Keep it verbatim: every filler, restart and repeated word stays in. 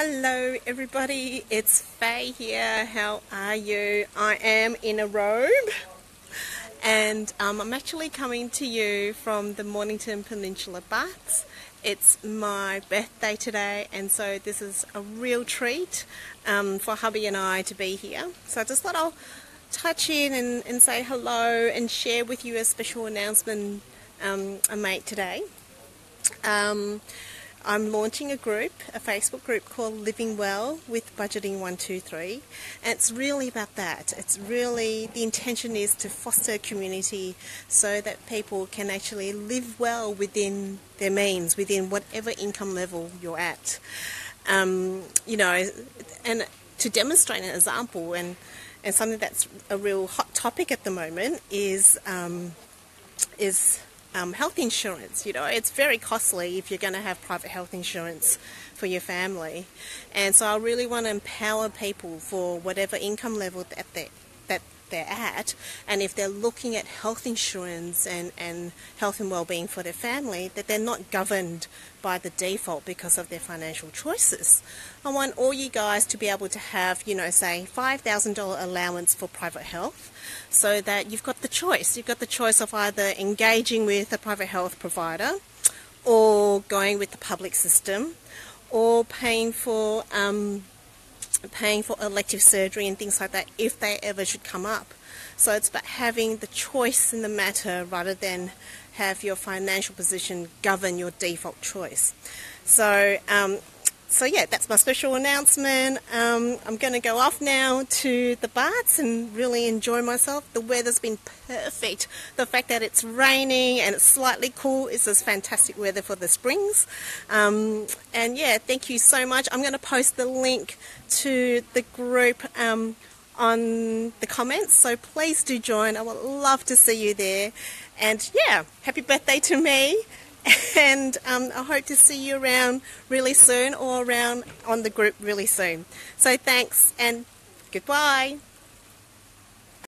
Hello everybody, it's Fay here. How are you? I am in a robe and um, I'm actually coming to you from the Mornington Peninsula Baths. It's my birthday today and so this is a real treat um, for hubby and I to be here. So I just thought I'll touch in and, and say hello and share with you a special announcement um, I made today. Um, I'm launching a group, a Facebook group called Living Well with Budgeting one two three, and it's really about that. It's really, the intention is to foster community so that people can actually live well within their means, within whatever income level you're at. Um, you know, and to demonstrate an example, and, and something that's a real hot topic at the moment is, um, is Um, health insurance. You know, it's very costly if you're going to have private health insurance for your family, and so I really want to empower people for whatever income level that they that they're at, and if they're looking at health insurance and and health and well-being for their family, that they're not governed by the default because of their financial choices. I want all you guys to be able to have, you know, say five thousand dollar allowance for private health, so that you've got the choice. You've got the choice of either engaging with a private health provider or going with the public system or paying for um, paying for elective surgery and things like that if they ever should come up. So it's about having the choice in the matter rather than have your financial position govern your default choice. So um, So yeah, that's my special announcement. Um, I'm going to go off now to the baths and really enjoy myself. The weather's been perfect. The fact that it's raining and it's slightly cool is this fantastic weather for the springs. Um, and yeah, thank you so much. I'm going to post the link to the group um, on the comments, so please do join. I would love to see you there. And yeah, happy birthday to me. And um, I hope to see you around really soon, or around on the group really soon. So thanks and goodbye.